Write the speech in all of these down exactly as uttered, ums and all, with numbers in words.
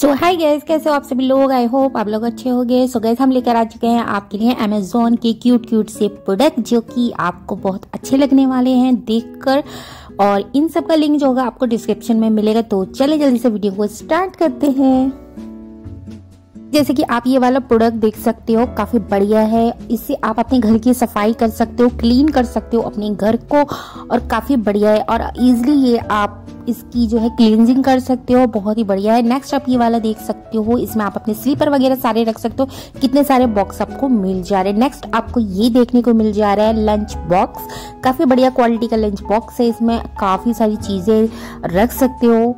सो hi guys, कैसे हो आप सभी लोग। आई होप आप लोग अच्छे होंगे। सो गाइस, हम लेकर आ चुके हैं आपके लिए अमेजोन के क्यूट क्यूट से प्रोडक्ट जो कि आपको बहुत अच्छे लगने वाले हैं देखकर, और इन सब का लिंक जो होगा आपको डिस्क्रिप्शन में मिलेगा। तो चले जल्दी से वीडियो को स्टार्ट करते हैं। जैसे कि आप ये वाला प्रोडक्ट देख सकते हो, काफ़ी बढ़िया है। इससे आप अपने घर की सफाई कर सकते हो, क्लीन कर सकते हो अपने घर को, और काफ़ी बढ़िया है और ईजिली ये आप इसकी जो है क्लींजिंग कर सकते हो। बहुत ही बढ़िया है। नेक्स्ट आप ये वाला देख सकते हो, इसमें आप अपने स्लीपर वगैरह सारे रख सकते हो। कितने सारे बॉक्स आपको मिल जा रहे हैं। नेक्स्ट आपको ये देखने को मिल जा रहा है लंच बॉक्स। काफ़ी बढ़िया क्वालिटी का लंच बॉक्स है, इसमें काफ़ी सारी चीज़ें रख सकते हो।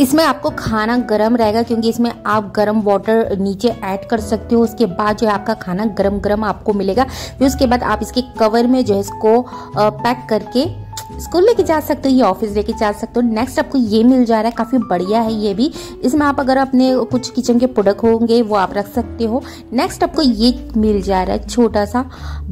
इसमें आपको खाना गर्म रहेगा क्योंकि इसमें आप गर्म वाटर नीचे ऐड कर सकते हो। उसके बाद जो है आपका खाना गर्म गर्म आपको मिलेगा। फिर उसके बाद आप इसके कवर में जो है इसको पैक करके स्कूल लेके जा सकते हो या ऑफिस लेके जा सकते हो। नेक्स्ट आपको ये मिल जा रहा है, काफ़ी बढ़िया है ये भी। इसमें आप अगर अपने कुछ किचन के प्रोडक्ट होंगे वो आप रख सकते हो। नेक्स्ट आपको ये मिल जा रहा है, छोटा सा,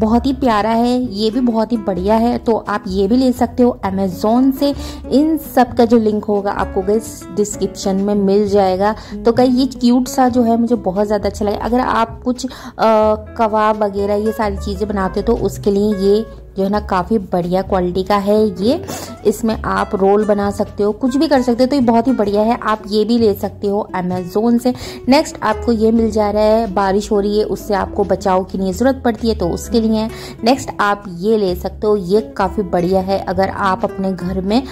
बहुत ही प्यारा है, ये भी बहुत ही बढ़िया है। तो आप ये भी ले सकते हो अमेजोन से। इन सब का जो लिंक होगा आपको गाइस डिस्क्रिप्शन में मिल जाएगा। तो गाइस, ये क्यूट सा जो है मुझे बहुत ज़्यादा अच्छा लगा। अगर आप कुछ कबाब वगैरह ये सारी चीज़ें बनाते हो तो उसके लिए ये जो है ना काफ़ी बढ़िया क्वालिटी का है ये। इसमें आप रोल बना सकते हो, कुछ भी कर सकते हो। तो ये बहुत ही बढ़िया है, आप ये भी ले सकते हो अमेजोन से। नेक्स्ट आपको ये मिल जा रहा है, बारिश हो रही है उससे आपको बचाव की नहीं ज़रूरत पड़ती है तो उसके लिए। नेक्स्ट आप ये ले सकते हो, ये काफ़ी बढ़िया है। अगर आप अपने घर में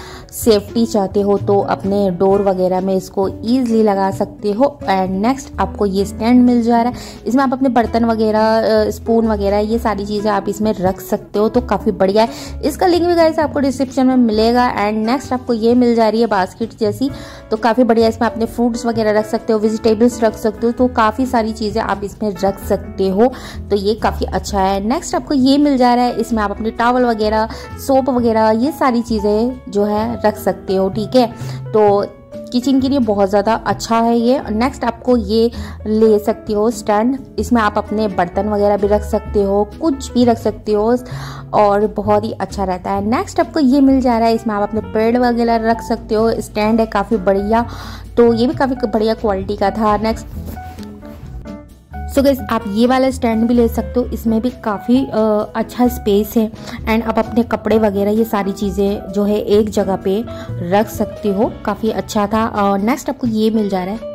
सेफ्टी चाहते हो तो अपने डोर वगैरह में इसको ईजिली लगा सकते हो। एंड नेक्स्ट आपको ये स्टैंड मिल जा रहा है, इसमें आप अपने बर्तन वगैरह, स्पून वगैरह ये सारी चीज़ें आप इसमें रख सकते हो। तो काफ़ी बढ़िया है, इसका लिंक भी गाइस आपको डिस्क्रिप्शन में मिलेगा। एंड नेक्स्ट आपको ये मिल जा रही है बास्केट जैसी, तो काफ़ी बढ़िया। इसमें अपने फ्रूट्स वगैरह रख सकते हो, वेजिटेबल्स रख सकते हो। तो काफ़ी सारी चीज़ें आप इसमें रख सकते हो, तो ये काफ़ी अच्छा है। नेक्स्ट आपको ये मिल जा रहा है, इसमें आप अपने टॉवल वगैरह, सोप वगैरह ये सारी चीज़ें जो है रख सकते हो। ठीक है, तो किचन के लिए बहुत ज़्यादा अच्छा है ये। नेक्स्ट आपको ये ले सकते हो स्टैंड, इसमें आप अपने बर्तन वगैरह भी रख सकते हो, कुछ भी रख सकते हो, और बहुत ही अच्छा रहता है। नेक्स्ट आपको ये मिल जा रहा है, इसमें आप अपने पेड़ वगैरह रख सकते हो। स्टैंड है काफ़ी बढ़िया, तो ये भी काफ़ी बढ़िया क्वालिटी का था। नेक्स्ट सो गाइस, आप ये वाला स्टैंड भी ले सकते हो, इसमें भी काफ़ी अच्छा स्पेस है। एंड आप अपने कपड़े वगैरह ये सारी चीज़ें जो है एक जगह पे रख सकते हो, काफ़ी अच्छा था। और नेक्स्ट आपको ये मिल जा रहा है,